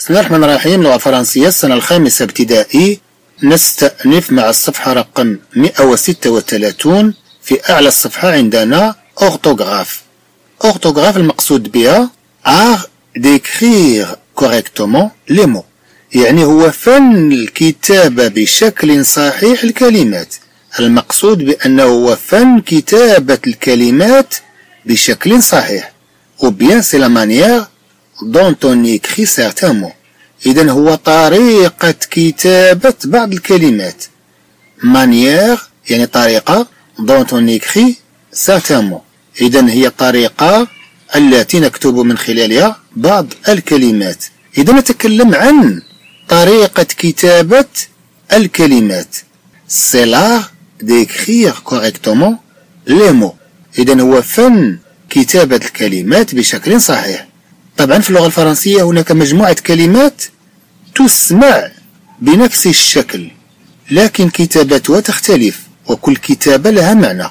بسم الله الرحمن الرحيم. لغة فرنسية السنة الخامسة ابتدائي. نستأنف مع الصفحة رقم 136. في أعلى الصفحة عندنا أورتوغراف. أورتوغراف المقصود بها art d'écrire correctement les mots، يعني هو فن الكتابة بشكل صحيح الكلمات. المقصود بأنه هو فن كتابة الكلمات بشكل صحيح. Ou bien c'est la manière dont on écrit certains mots. إذن هو طريقة كتابة بعض الكلمات. manière يعني طريقة، dont on écrit certains mots. إذن هي طريقة التي نكتب من خلالها بعض الكلمات. إذن نتكلم عن طريقة كتابة الكلمات. c'est l'art d'écrire correctement les mots. إذن هو فن كتابة الكلمات بشكل صحيح. طبعا في اللغة الفرنسية هناك مجموعة كلمات تسمع بنفس الشكل، لكن كتابتها تختلف، وكل كتابة لها معنى.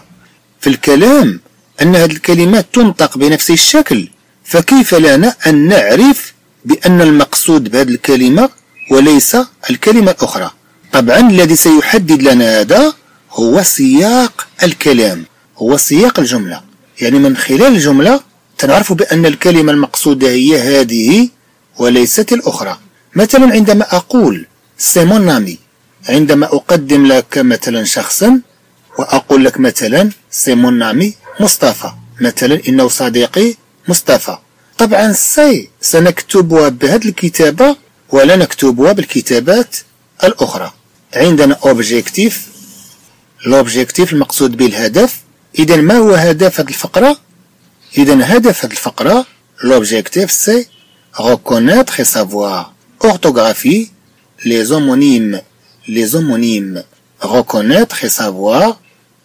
في الكلام أن هذه الكلمات تنطق بنفس الشكل، فكيف لنا أن نعرف بأن المقصود بهذه الكلمة وليس الكلمة الأخرى؟ طبعا الذي سيحدد لنا هذا هو سياق الكلام، هو سياق الجملة. يعني من خلال الجملة تنعرف بأن الكلمة المقصودة هي هذه وليست الأخرى. مثلا عندما أقول سي مون امي، عندما أقدم لك مثلا شخصا وأقول لك مثلا سي مون امي مصطفى، مثلا إنه صديقي مصطفى. طبعا سي سنكتبها بهذه الكتابة ولا نكتبها بالكتابات الأخرى. عندنا أوبجيكتيف. الأوبجيكتيف المقصود به الهدف. إذا ما هو هدف هذه الفقرة؟ إذا هدف هذه الفقرة l'objectif c'est reconnaître et savoir orthographier les homonymes. les homonymes reconnaître et savoir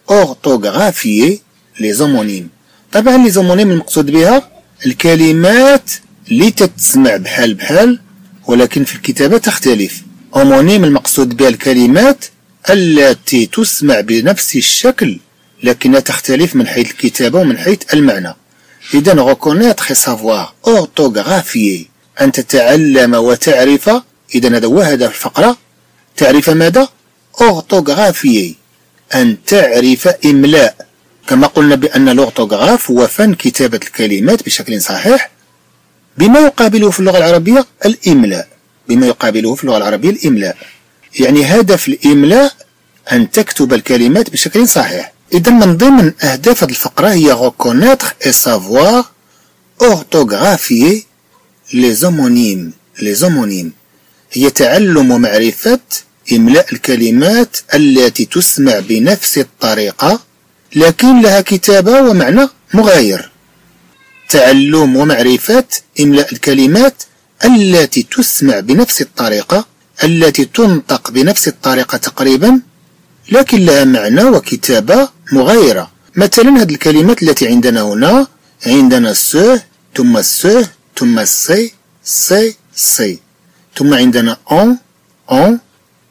orthographier les homonymes. طبعا les homonymes المقصود بها الكلمات اللي تتسمع بحال بحال ولكن في الكتابة تختلف. homonymes المقصود بها الكلمات التي تسمع بنفس الشكل لكنها تختلف من حيث الكتابة ومن حيث المعنى. إذن reconnaître et savoir orthographier، أن تتعلم وتعرف. إذن هذا هو هدف الفقرة، تعرف ماذا؟ orthographier، أن تعرف إملاء. كما قلنا بأن الأورتوغراف هو فن كتابة الكلمات بشكل صحيح. بما يقابله في اللغة العربية الإملاء، بما يقابله في اللغة العربية الإملاء. يعني هدف الإملاء أن تكتب الكلمات بشكل صحيح. إذا من ضمن أهداف هذه الفقرة هي reconnaître et savoir orthographier les homonymes. les homonymes هي تعلم ومعرفة إملاء الكلمات التي تسمع بنفس الطريقة لكن لها كتابة ومعنى مغاير. تعلم ومعرفة إملاء الكلمات التي تسمع بنفس الطريقة، التي تنطق بنفس الطريقة تقريبا لكن لها معنى وكتابة مغايرة. مثلا هذه الكلمات التي عندنا هنا، عندنا سو ثم سو ثم سي سي سي، ثم عندنا اون اون،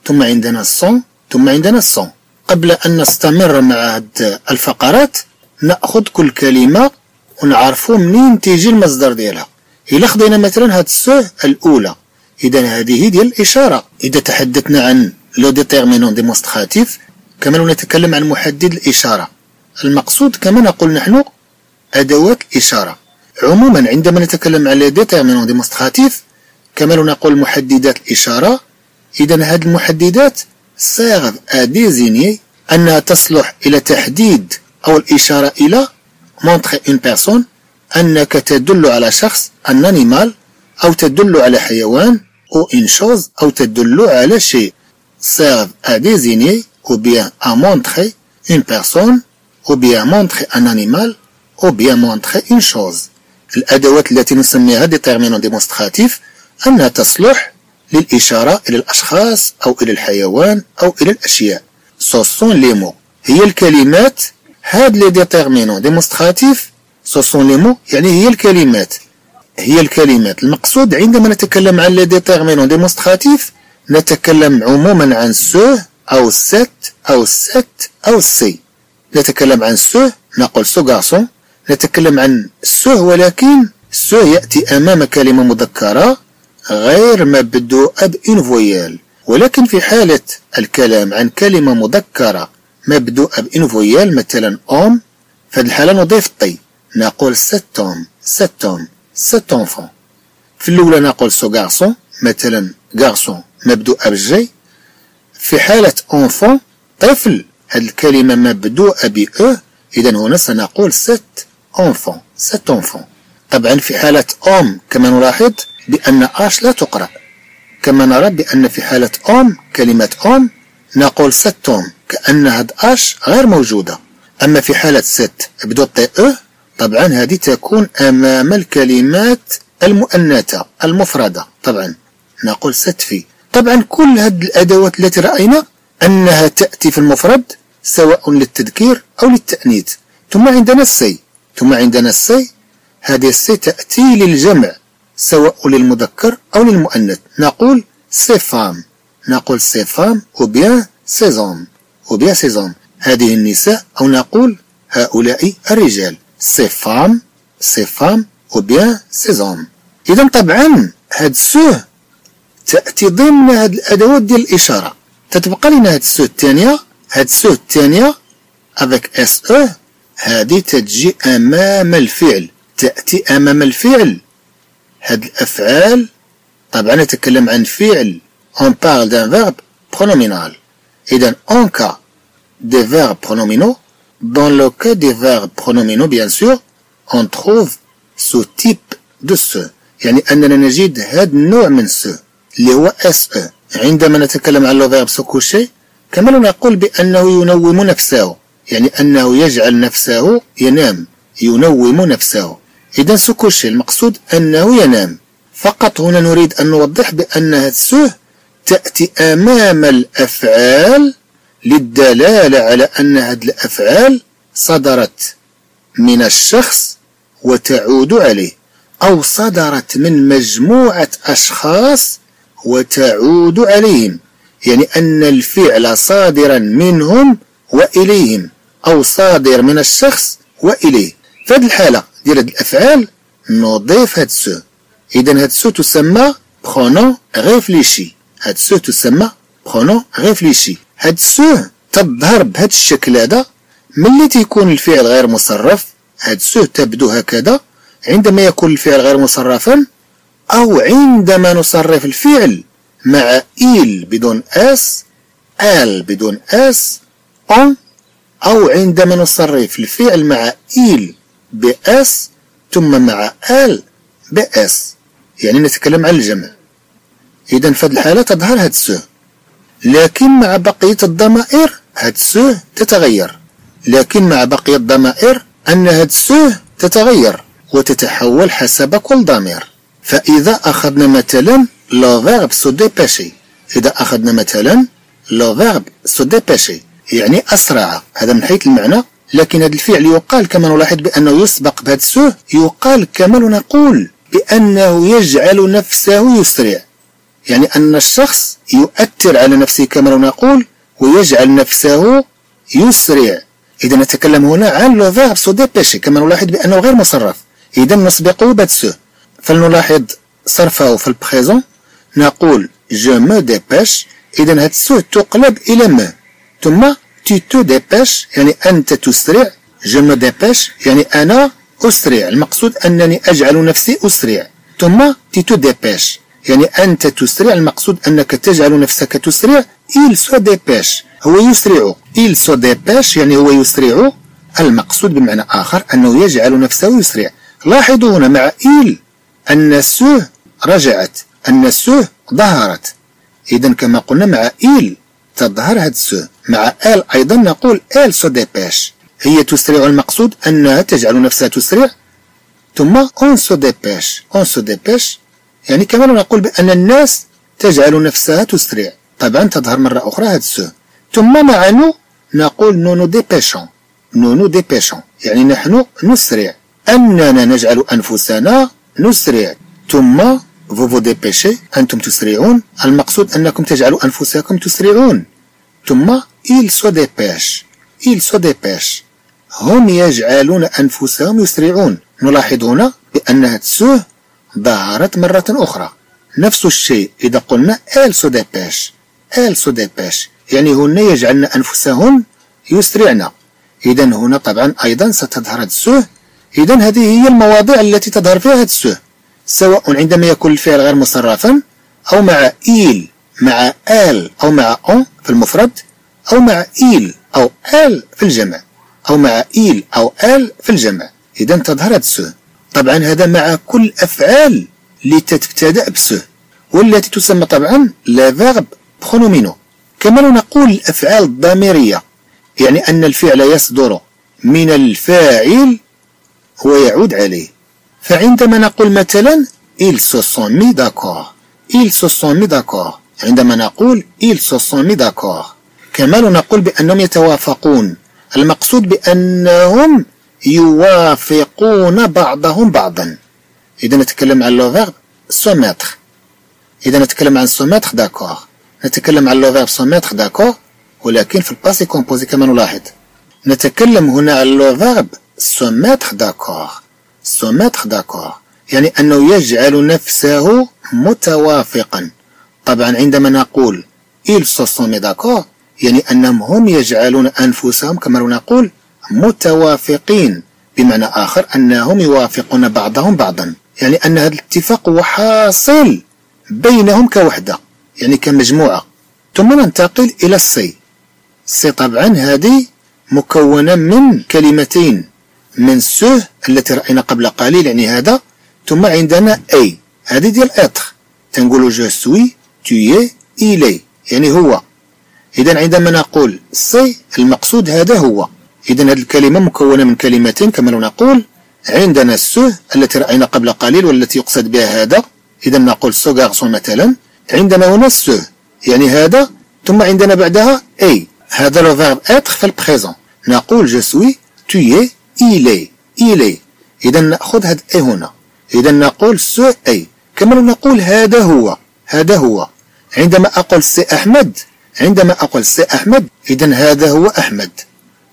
ثم عندنا سون ثم عندنا سون. قبل أن نستمر مع هذه الفقرات نأخذ كل كلمة ونعرفوا منين تيجي المصدر ديالها. إلا خدينا مثلا هاد سو الأولى، إذا هذه ديال الإشارة. إذا تحدثنا عن لو ديتيرمينون ديمونستراتيف كمان نتكلم عن محدد الإشارة. المقصود كما نقول نحن أدوات الإشارة. عموما عندما نتكلم على ديتيرمينون ديمونستراتيف كما نقول محددات الإشارة. إذا هذه المحددات سيرف أ ديزيني، أنها تصلح إلى تحديد أو الإشارة إلى مونتخي اون بيرسون، أنك تدل على شخص، أن أنيمال، أو تدل على حيوان، أو إن شوز، أو تدل على شيء. servent à désigner ou bien à montrer une personne ou bien montrer un animal ou bien montrer une chose. الأدوات التي نسميها ديتيرمينون ديمونستراتيف أنها تصلح للإشارة إلى الأشخاص أو إلى الحيوان أو إلى الأشياء. سوسون لي مو هي الكلمات. هاد لي ديتيرمينون ديمونستراتيف سوسون لي مو يعني هي الكلمات، هي الكلمات. المقصود عندما نتكلم عن لي ديتيرمينون ديمونستراتيف نتكلم عموما عن سو أو ست أو ست أو سي. نتكلم عن سو نقول سو غارسون. نتكلم عن سو ولكن سو يأتي أمام كلمة مذكرة غير مبدوء بإن فويال، ولكن في حالة الكلام عن كلمة مذكرة مبدوء بإن فويال مثلا أوم، فهاد الحالة نضيف طي، نقول ستوم ستوم ستونفون. في الأولى نقول سو غارسون، مثلا غارسون مبدوء بجي. في حالة أونفون طفل، هاد الكلمة مبدوء ب أو، إذا هنا سنقول ست أونفون ست أونفون. طبعا في حالة أوم كما نلاحظ بأن آش لا تقرأ، كما نرى بأن في حالة أوم كلمة أوم نقول ستوم كأن هاد آش غير موجودة. أما في حالة ست بدو طي أه، طبعا هذه تكون أمام الكلمات المؤنثة المفردة، طبعا نقول ست في. طبعا كل هاد الأدوات التي رأينا أنها تأتي في المفرد سواء للتذكير أو للتأنيث. ثم عندنا السي، هذه السي تأتي للجمع سواء للمذكر أو للمؤنث، نقول سي فام، أو بيان سي زوم، هذه النساء، أو نقول هؤلاء الرجال، سي فام، أو بيان سي زوم. إذا طبعا هاد سو تأتي ضمن هاد الأدوات ديال الإشارة. تتبقى لنا هاد سو الثانية، افيك اس او، هذه تتجي أمام الفعل، تأتي أمام الفعل. هاد الأفعال طبعا نتكلم عن فعل، اون بارل دان فيرب برونومينال. إذا اون كا دي فيرب برونومينو، دون لو كا دي فيرب برونومينو بيان سور، اون تروف سو تيب دو سو، يعني أننا نجد هاد النوع من سو اللي هو اس او. عندما نتكلم عن لو فيرب سو كوشي، كما نقول بأنه ينوم نفسه، يعني أنه يجعل نفسه ينام، ينوم نفسه. إذا سو كوشي المقصود أنه ينام. فقط هنا نريد أن نوضح بأن هاد سو تأتي أمام الأفعال للدلالة على أن هاد الأفعال صدرت من الشخص وتعود عليه، أو صدرت من مجموعة أشخاص وتعود عليهم، يعني أن الفعل صادرا منهم وإليهم، أو صادر من الشخص وإليه. في هذه الحالة ديال هاد الافعال نضيف هاد سو. اذا هاد سو تسمى برونون ريفليشي، هاد سو تظهر بهاد الشكل هذا ملي تيكون الفعل غير مصرف. هاد سو تبدو هكذا عندما يكون الفعل غير مصرفا، او عندما نصرف الفعل مع ايل بدون اس، ال بدون اس، اون، او عندما نصرف الفعل مع ايل بأس ثم مع آل بأس، يعني نتكلم عن الجمع. إذا في هذه الحالة تظهر هاد سو، لكن مع بقية الضمائر هاد سو تتغير، أن هاد سو تتغير وتتحول حسب كل ضمير. فإذا أخذنا مثلا لو فيرب سو ديباشي، يعني أسرع، هذا من حيث المعنى. لكن هذا الفعل يقال كما نلاحظ بأنه يسبق بهذا السو، يقال كما نقول بأنه يجعل نفسه يسرع، يعني أن الشخص يؤثر على نفسه كما نقول ويجعل نفسه يسرع. إذا نتكلم هنا عن لو فيرب سو ديباشي كما نلاحظ بأنه غير مصرف، إذا نسبقه بهذا السو. فلنلاحظ صرفه في البريزون، نقول جو مو ديباش، إذا هذا السو تقلب إلى ما، ثم تي تو ديباش يعني أنت تسرع، جو مو ديباش يعني أنا أسرع، المقصود أنني أجعل نفسي أسرع. ثم تي تو ديباش يعني أنت تسرع، المقصود أنك تجعل نفسك تسرع. إيل سو ديباش هو يسرع، إيل سو ديباش يعني هو يسرع، المقصود بمعنى آخر أنه يجعل نفسه يسرع. لاحظوا هنا مع إيل أن سو رجعت، أن سو ظهرت. إذا كما قلنا مع إيل تظهر هاد سو، مع آل أيضا نقول آل سو ديباش، هي تسرع، المقصود أنها تجعل نفسها تسرع. ثم أون سو ديباش، يعني كما نقول بأن الناس تجعل نفسها تسرع، طبعا تظهر مرة أخرى هاد سو. ثم مع نو نقول نو نو ديباشون، يعني نحن نسرع، أننا نجعل أنفسنا نسرع. ثم فوفو ديباشي، أنتم تسرعون، المقصود أنكم تجعلوا أنفسكم تسرعون. ثم إيل سو ديباش، هم يجعلون أنفسهم يسرعون. نلاحظ هنا بأن هاد سو ظهرت مرة أخرى، نفس الشيء إذا قلنا elles se dépêchent. elles se dépêchent يعني هن يجعلن أنفسهن يسرعن. إذا هنا طبعا أيضا ستظهر هذا السه. إذا هذه هي المواضيع التي تظهر فيها هذا السه، سواء عندما يكون الفعل غير مصرفا أو مع إيل مع آل أو مع أون في المفرد أو مع إيل أو آل في الجمع أو مع إيل أو آل في الجمع. إذا تظهر السه. طبعا هذا مع كل أفعال التي تبتدأ بسه والتي تسمى طبعا لا فيرب برونومينو. كما نقول الأفعال الضميرية، يعني أن الفعل يصدر من الفاعل ويعود عليه. فعندما نقول مثلا ils se sont mis d'accord، ils se sont mis d'accord، عندما نقول ils se sont mis d'accord كما نقول بأنهم يتوافقون، المقصود بأنهم يوافقون بعضهم بعضا. إذا نتكلم عن لو فيرب سو ميتر، إذا نتكلم عن سو ميتر داكور، نتكلم عن لو فيرب سو ميتر داكور ولكن في الباسي كومبوزي كما نلاحظ. نتكلم هنا عن لو فيرب سو ميتر داكور، سو ميتر داكور يعني أنه يجعل نفسه متوافقا. طبعا عندما نقول إل سو سون مي داكور يعني أنهم هم يجعلون أنفسهم كما نقول متوافقين، بمعنى آخر أنهم يوافقون بعضهم بعضا، يعني أن هذا الاتفاق هو حاصل بينهم كوحدة يعني كمجموعة. ثم ننتقل إلى السي. السي طبعا هذه مكونة من كلمتين، من سه التي رأينا قبل قليل يعني هذا، ثم عندنا أي هذه ديال إتخ، تنقولو جو سوي توي إلي يعني هو. إذا عندما نقول سي المقصود هذا هو. إذا هذه الكلمة مكونة من كلمتين كما نقول عندنا السه التي رأينا قبل قليل والتي يقصد بها هذا، إذا نقول سو غارسون مثلا، عندنا هنا السه يعني هذا، ثم عندنا بعدها أي، هذا لو فيرب إتخ في البريزون، نقول جو سوي توي إلي إلي، إذا نأخذ هذا أي هنا، إذا نقول سو أي كما نقول هذا هو هذا هو. عندما أقول سي أحمد، عندما أقول سي أحمد إذا هذا هو أحمد.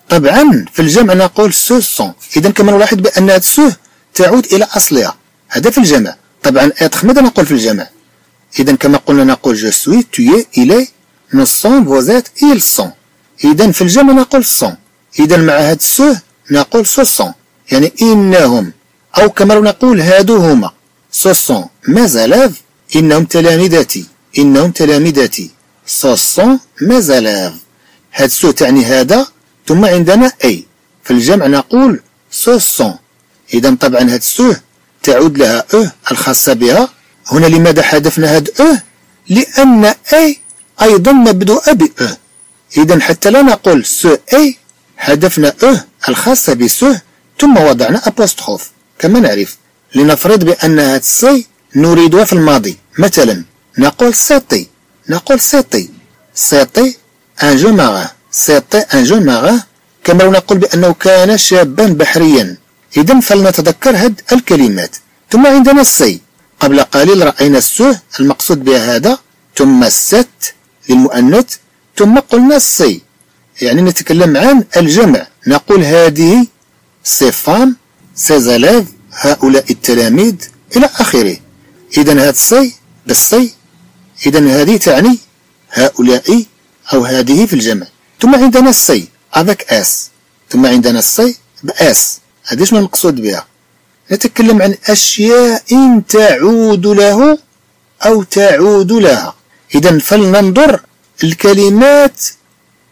طبعا في الجمع نقول سو سون، إذا كما نلاحظ بأن هذا سو تعود إلى أصلها، هذا في الجمع. طبعا إتخ ماذا نقول في الجمع؟ إذا كما قلنا نقول جو سوي توي إلي نو سون فوزات إل سون، إذا في الجمع نقول سون، إذا مع هذا سو نقول سو سون يعني إنهم، أو كما نقول هادو هما سو سون مازالاف إنهم تلاميذتي، إنهم تلاميذتي سو سون مازالاف، هاد سو تعني هذا، ثم عندنا أي في الجمع نقول سو سون. إذا طبعا هاد سو تعود لها الخاصة بها. هنا لماذا حذفنا هاد لأن أي أيضا مبدوءة ب إذا حتى لا نقول سو أي حذفنا الخاصة بسو ثم وضعنا أبوستخوف كما نعرف، لنفرض بأن هاد سي نريدها في الماضي. مثلا نقول سيتي، نقول سيتي سيتي أن جو ماغاه، سيتي أن جو ماغاه كما نقول بأنه كان شابا بحريا. إذا فلنتذكر هاد الكلمات. ثم عندنا السي، قبل قليل رأينا السه المقصود بها هذا، ثم الست للمؤنث، ثم قلنا السي يعني نتكلم عن الجمع، نقول هذه سي فام سي زلاف هؤلاء التلاميذ إلى آخره. إذا هذا السي بالسي إذا هذه تعني هؤلاء أو هذه في الجمع. ثم عندنا السي افيك اس، ثم عندنا السي باس، هذا شنو المقصود بها؟ نتكلم عن أشياء تعود له أو تعود لها. إذا فلننظر الكلمات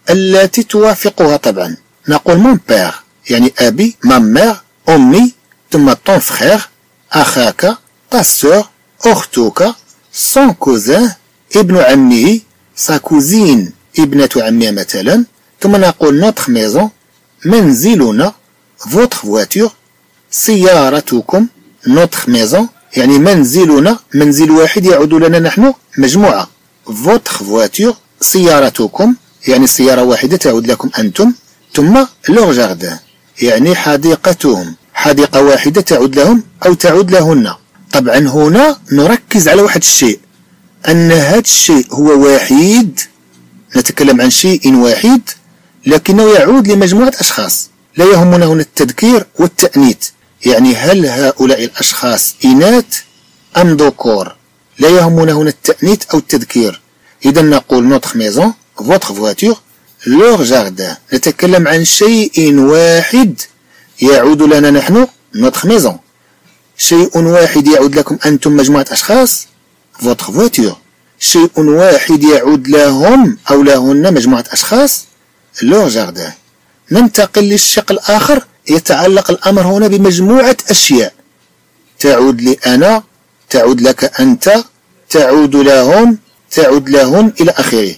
التي توافقها. طبعا نقول مون بير يعني أبي، ما مير أمي، ثم طون فخير أخاك، تا سور أختك، سون كوزان ابن عمه، سا كوزين ابنة عمه مثلا، ثم نقول نوتخ ميزون منزلنا، فوتر فواتور سيارتكم، نوتخ ميزون يعني منزلنا، منزل واحد يعود لنا نحن مجموعة، فوتر فواتور سيارتكم يعني سيارة واحدة تعود لكم أنتم، ثم لور جاردان يعني حديقتهم، حديقة واحدة تعود لهم أو تعود لهن. طبعا هنا نركز على واحد الشيء، أن هذا الشيء هو وحيد، نتكلم عن شيء وحيد لكنه يعود لمجموعة أشخاص، لا يهمنا هنا التذكير والتأنيث، يعني هل هؤلاء الأشخاص إناث أم ذكور، لا يهمنا هنا التأنيث أو التذكير. إذا نقول نوتخ ميزون، فوتخ فواتور، لوغ جاردان. نتكلم عن شيء واحد يعود لنا نحن نوتخ ميزون. شيء واحد يعود لكم أنتم مجموعة أشخاص، فوتخ فواتور. شيء واحد يعود لهم أو لهن مجموعة أشخاص، لوغ جاردان. ننتقل للشق الآخر، يتعلق الأمر هنا بمجموعة أشياء تعود لي أنا، تعود لك أنت، تعود لهم، تعود لهم إلى آخره.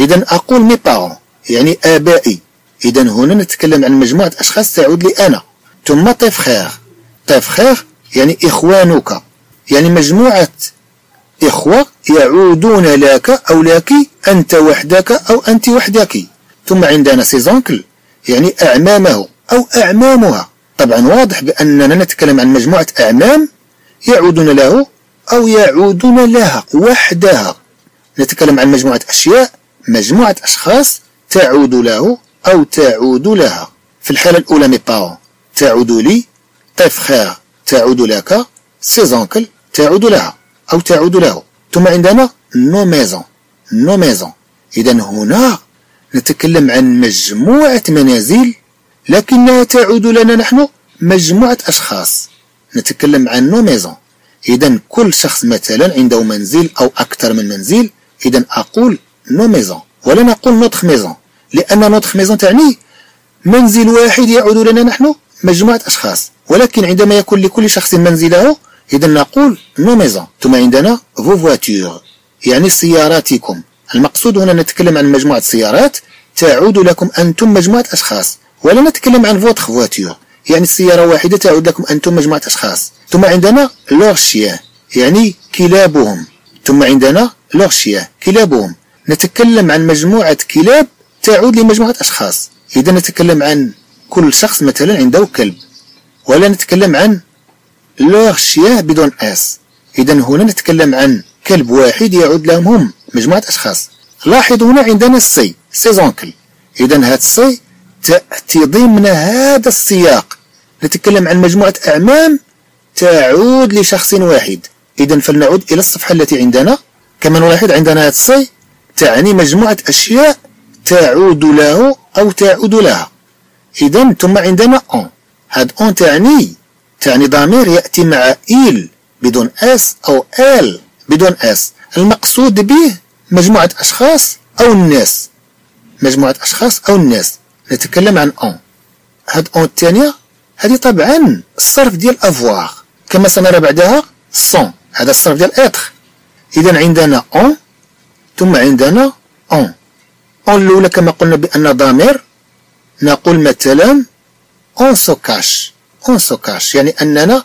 إذا أقول مي بارون يعني آبائي. إذا هنا نتكلم عن مجموعة أشخاص تعود لي أنا. ثم طيف خير، طيف خير يعني إخوانك، يعني مجموعة إخوة يعودون لك أو لك أنت وحدك أو أنت وحدك. ثم عندنا سيزونكل يعني أعمامه أو أعمامها. طبعا واضح بأننا نتكلم عن مجموعة أعمام يعودون له أو يعودون لها وحدها. نتكلم عن مجموعة أشياء، مجموعة أشخاص تعود له أو تعود لها. في الحالة الأولى مي بارون تعود لي، طيف خير تعود لك، سيزونكل تعود لها أو تعود له. ثم عندنا نو ميزون، نو ميزون. إذا هنا نتكلم عن مجموعة منازل لكنها تعود لنا نحن مجموعة أشخاص. نتكلم عن نو ميزون. إذا كل شخص مثلا عنده منزل أو أكثر من منزل، إذا أقول نو ميزون ولا نقول نوتخ ميزون، لأن نوتخ ميزون تعني منزل واحد يعود لنا نحن مجموعة أشخاص، ولكن عندما يكون لكل شخص منزله إذا نقول نو ميزون. ثم عندنا فو فواتور يعني سياراتكم. المقصود هنا نتكلم عن مجموعة سيارات تعود لكم أنتم مجموعة أشخاص، ولا نتكلم عن فوتخ فواتور يعني السيارة واحدة تعود لكم أنتم مجموعة أشخاص. ثم عندنا لوغ شيان يعني كلابهم. ثم عندنا لوغ شيان كلابهم. نتكلم عن مجموعة كلاب تعود لمجموعة أشخاص، إذا نتكلم عن كل شخص مثلا عنده كلب، ولا نتكلم عن لوغ شيان بدون اس. إذا هنا نتكلم عن كلب واحد يعود لهم هم مجموعة أشخاص. لاحظوا هنا عندنا السي، سيزونكل. إذا هذا السي تأتي ضمن هذا السياق، نتكلم عن مجموعة أعمام تعود لشخص واحد. إذا فلنعود إلى الصفحة التي عندنا. كما نلاحظ عندنا هذا السي تعني مجموعة أشياء تعود له أو تعود لها. إذا ثم عندنا أون. هذا أون تعني ضمير يأتي مع إل بدون أس أو آل بدون أس. المقصود به مجموعة أشخاص أو الناس، مجموعة أشخاص أو الناس. نتكلم عن أون. هاد أون الثانية هذه طبعا الصرف ديال أفواغ كما سنرى بعدها صون، هذا الصرف ديال إتخ. إذا عندنا أون ثم عندنا أون. أون الأولى كما قلنا بأن ضمير، نقول مثلا أون سو كاش، أون سو كاش يعني أننا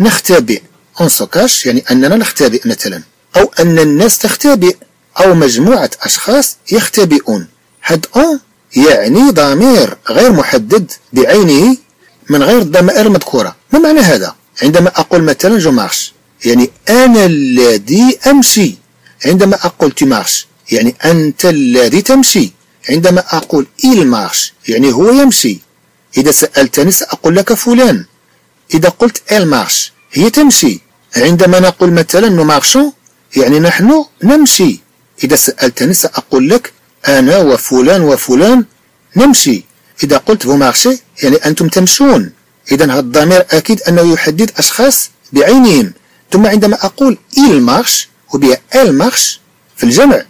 نختبئ، أون سو كاش يعني أننا نختبئ مثلا، أو أن الناس تختبئ أو مجموعة أشخاص يختبئون. هاد أون يعني ضمير غير محدد بعينه من غير الضمائر المذكورة. ما معنى هذا؟ عندما أقول مثلا جو مارش يعني أنا الذي أمشي، عندما أقول تي مارش يعني أنت الذي تمشي، عندما أقول إل مارش يعني هو يمشي. إذا سألتني سأقول لك فلان. إذا قلت إل مارش هي تمشي. عندما نقول مثلا نو مارشون يعني نحن نمشي. إذا سألتني سأقول لك أنا وفلان وفلان نمشي. إذا قلت فو مارشي يعني أنتم تمشون. إذا هذا الضمير أكيد أنه يحدد أشخاص بعينهم. ثم عندما أقول إل مارش وبيا إل مارش في الجمع،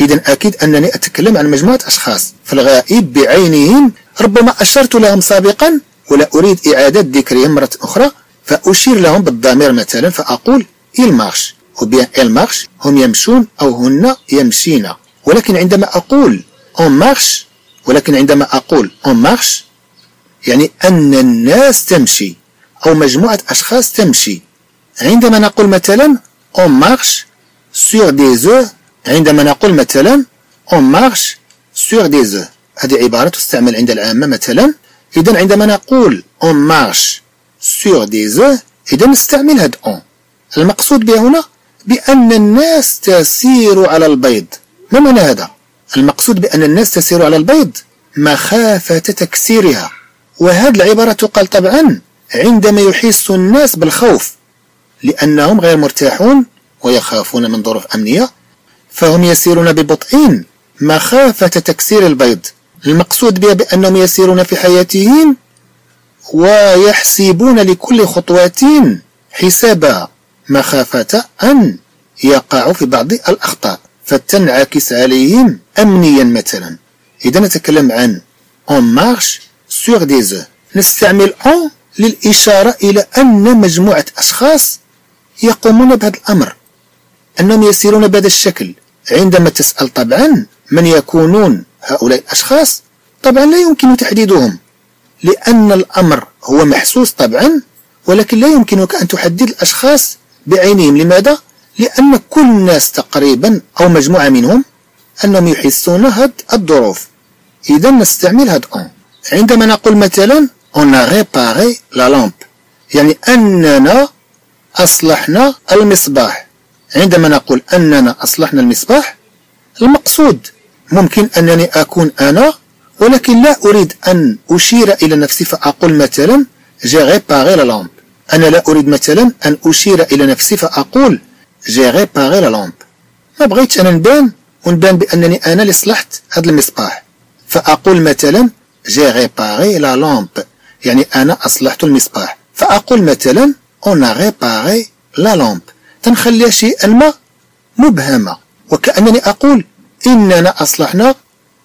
إذا أكيد أنني أتكلم عن مجموعة أشخاص في الغائب بعينهم، ربما أشرت لهم سابقا ولا أريد إعادة ذكرهم مرة أخرى، فأشير لهم بالضمير مثلا فأقول إل مارش وبيا إل مارش، هم يمشون أو هن يمشين. ولكن عندما أقول أون مارش، ولكن عندما أقول أون مارش يعني أن الناس تمشي أو مجموعة أشخاص تمشي. عندما نقول مثلا أون مارش سور دي زو، عندما نقول مثلا أون مارش سور دي زو، هذه عبارة تستعمل عند العامة مثلا. إذا عندما نقول أون مارش سور دي زو، إذا نستعمل هاد أون. المقصود به هنا بأن الناس تسير على البيض. ما معنى هذا؟ المقصود بأن الناس تسير على البيض مخافة تكسيرها. وهذه العبارة تقال طبعا عندما يحس الناس بالخوف لأنهم غير مرتاحون ويخافون من ظروف أمنية، فهم يسيرون ببطء مخافة تكسير البيض. المقصود بها بأنهم يسيرون في حياتهم ويحسبون لكل خطوات حسابها مخافة أن يقعوا في بعض الأخطاء فتنعكس عليهم أمنيا مثلا. إذا نتكلم عن en marche sur des œufs، نستعمل en للإشارة إلى أن مجموعة أشخاص يقومون بهذا الأمر، أنهم يسيرون بهذا الشكل. عندما تسأل طبعا من يكونون هؤلاء الأشخاص، طبعا لا يمكن تحديدهم لأن الأمر هو محسوس طبعا، ولكن لا يمكنك أن تحدد الأشخاص بعينهم. لماذا؟ لأن كل الناس تقريبا أو مجموعة منهم أنهم يحسون هذه الظروف. إذا نستعمل هذا أون. عندما نقول مثلا on a réparé la lampe، يعني أننا أصلحنا المصباح. عندما نقول أننا أصلحنا المصباح، المقصود ممكن أنني أكون أنا، ولكن لا أريد أن أشير إلى نفسي فأقول مثلا j'ai réparé la lampe. أنا لا أريد مثلا أن أشير إلى نفسي فأقول j'ai réparé la lampe. ما بغيتش أنا نبان ونبان بأنني أنا اللي صلحت هذا المصباح، فأقول مثلا j'ai réparé la lampe، يعني أنا أصلحت المصباح. فأقول مثلا on a réparé la lampe، تنخليها شيئا ما مبهمة، وكأنني أقول إننا أصلحنا،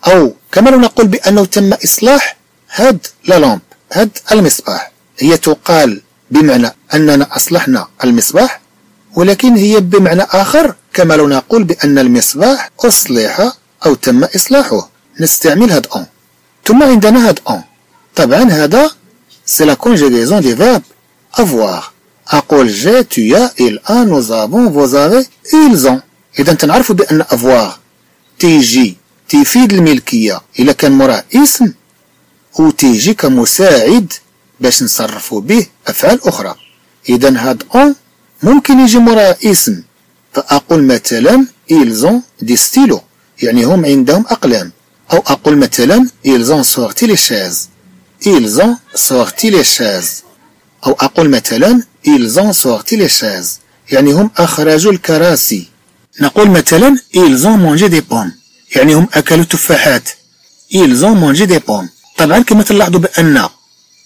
أو كما لو نقول بأنه تم إصلاح هاد لا لامب، هاد المصباح. هي تقال بمعنى أننا أصلحنا المصباح، ولكن هي بمعنى آخر كما لو نقول بأن المصباح أصلح أو تم إصلاحه. نستعمل هاد أون. ثم عندنا هاد أون، طبعا هذا سي لا كونجيغيزون دي فيرب أفواغ. أقول جي tu as il a nous avons vous avez ils ont. إذا تنعرفوا بأن أفواغ تيجي تفيد الملكية إلا كان مراه اسم، وتيجي كمساعد باش نصرفوا به أفعال أخرى. إذا هاد أون ممكن يجي مراه اسم، فأقول مثلا ils ont des stylos، يعني هم عندهم أقلام. أو أقول مثلا ils ont sorti les chaises، ils ont sorti les chaises. أو أقول مثلا ils ont sorti les chaises، يعني هم أخرجوا الكراسي. نقول مثلا ils ont mangé des pommes، يعني هم أكلوا تفاحات. ils ont mangé des pommes. طبعا كما تلاحظوا بأن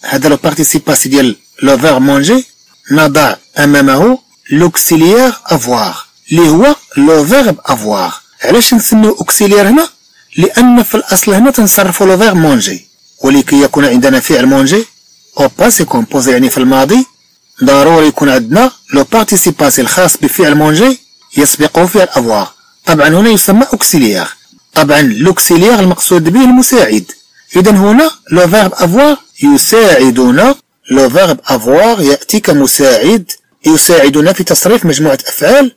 هذا لو بارتيسيباسي ديال لو فيغ مونجي نضع أمامه لوكسيليير أفواغ اللي هو لو فيغ أفواغ. علاش نسميو أوكسيليير هنا؟ لأن في الأصل هنا تنصرفوا لو فيغ مونجي، ولكي يكون عندنا فعل مونجي أو باسي كومبوزي يعني في الماضي، ضروري يكون عندنا لو بارتيسيباسي الخاص بفعل مونجي يسبقه فعل أفواغ. طبعا هنا يسمى أوكسيليير. طبعا لوكسيليير المقصود به المساعد. إذا هنا لو فيرب أفواغ يساعدنا، لو فيرب أفواغ يأتي كمساعد، يساعدنا في تصريف مجموعة أفعال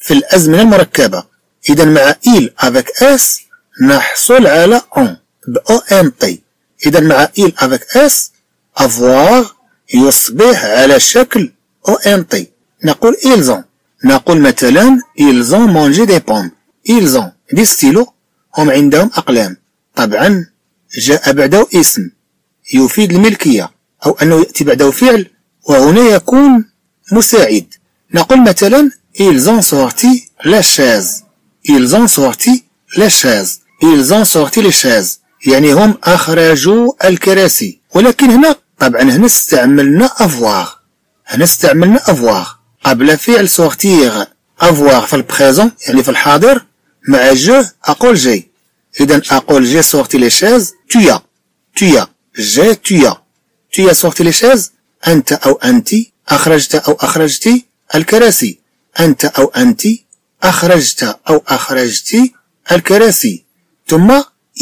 في الأزمنة المركبة. إذا مع إل أفيك إس نحصل على أون بأو إم تي. إذا مع إل أفيك إس أفواغ يصبح على شكل أو إم تي. نقول إلزون، نقول مثلا إلزون مونجي دي بوم، إلزون دي ستيلو، هم عندهم أقلام. طبعا جاء بعده اسم يفيد الملكية، أو أنه يأتي بعده فعل وهنا يكون مساعد. نقول مثلا ils ont sorti les chaises، ils ont sorti les chaises، ils ont sorti les chaises، يعني هم أخرجوا الكراسي. ولكن هنا طبعا هنا استعملنا أفواغ، هنا استعملنا أفواغ قبل فعل sortir. أفواغ في البريزون يعني في الحاضر، مع جو أقول جي. إذا أقول جي سورتي لي شاز، تويا تويا جي تويا تويا سورتي لي شاز. أنت أو أنت أخرجت أو أخرجتي الكراسي، أنت أو أنت أخرجت أو أخرجتي الكراسي. ثم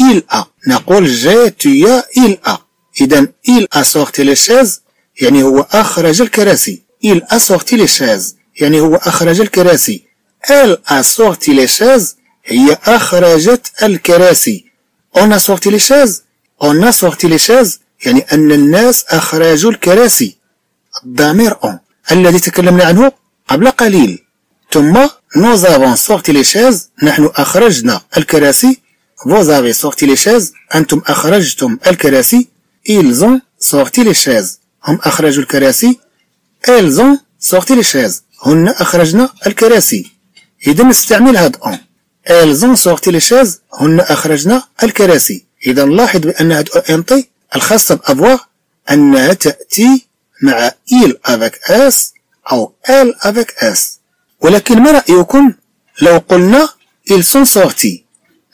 إل أ، نقول جي تويا إل أ. إذا إل أ سورتي لي شاز يعني هو أخرج الكراسي، إل أ سورتي لي شاز يعني هو أخرج الكراسي. إل أ سورتي لي شاز هي أخرجت الكراسي. on a sorti les chaises، on a sorti les chaises يعني أن الناس أخرجوا الكراسي. الضمير on الذي تكلمنا عنه قبل قليل. ثم nous avons sorti les chaises، نحن أخرجنا الكراسي. vous avez sorti les chaises، أنتم أخرجتم الكراسي. ils ont sorti les chaises، هم أخرجوا الكراسي. elles ont sorti les chaises، هنا أخرجنا الكراسي. إذا نستعمل هاد أون. Elles ont sorti les chaises. هنا أخرجنا الكراسي. إذا نلاحظ بأن هاد أونتي الخاصة بأفواغ أنها تأتي مع إل أفاك أس أو إل أفاك أس. ولكن ما رأيكم لو قلنا إل سون سورتي؟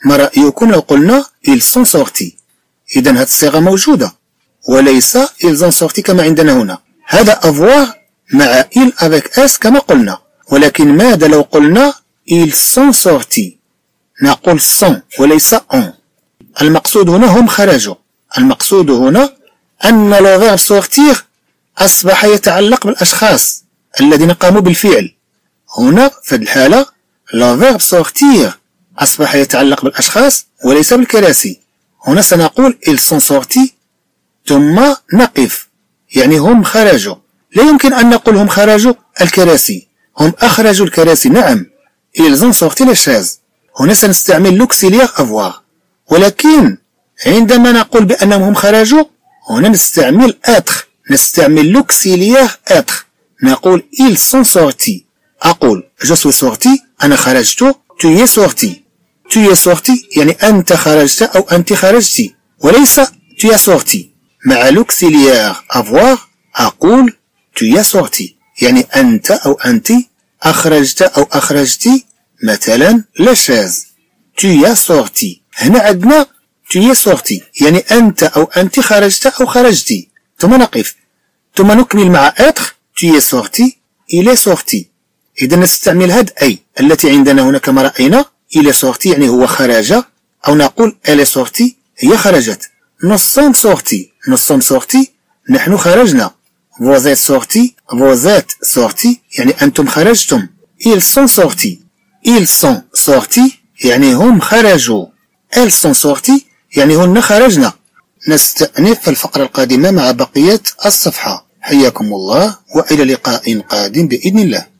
ما رأيكم لو قلنا إل سون سورتي؟ إذا هاد الصيغة موجودة وليس إل سون سورتي كما عندنا هنا. هذا أفواغ مع إل أفاك أس كما قلنا. ولكن ماذا لو قلنا إل سون سورتي؟ نقول سون وليس أون. المقصود هنا هم خرجوا. المقصود هنا أن لو فيرب سورتير أصبح يتعلق بالأشخاص الذين قاموا بالفعل. هنا في هذه الحالة لو فيرب سورتير أصبح يتعلق بالأشخاص وليس بالكراسي. هنا سنقول ils sont sortis ثم نقف، يعني هم خرجوا. لا يمكن أن نقول هم خرجوا الكراسي، هم أخرجوا الكراسي. نعم ils ont sorti les chaises. هنا سنستعمل لوكسيليير أفواغ. ولكن عندما نقول بأنهم هم خرجوا هنا نستعمل اتخ، نستعمل لوكسيليير اتخ. نقول ils sont sortis. أقول je suis sorti، أنا خرجت. tu es sorti. tu es sorti يعني أنت خرجت أو أنت خرجتي، وليس tu es sorti. مع لوكسيليير أفواغ أقول tu es sorti يعني أنت أو أنت أخرجت أو أخرجتي. مثلا لا شاز tu es sorti. هنا عندنا tu es sorti يعني أنت أو أنت خرجت أو خرجتي. ثم نقف ثم نكمل مع être tu es sorti il est sorti. إذا نستعمل هاد أي التي عندنا هنا كما رأينا. il est sorti يعني هو خرج، أو نقول elle est sortie هي خرجت. nous sommes sortis. nous sommes sortis نحن خرجنا. vous êtes sortis vous êtes sortis يعني أنتم خرجتم. ils sont sortis. ils sont sortis يعني هم خرجوا. elles sont sorties يعني هن خرجنا. نستأنف الفقرة القادمة مع بقية الصفحة. حياكم الله وإلى لقاء قادم بإذن الله.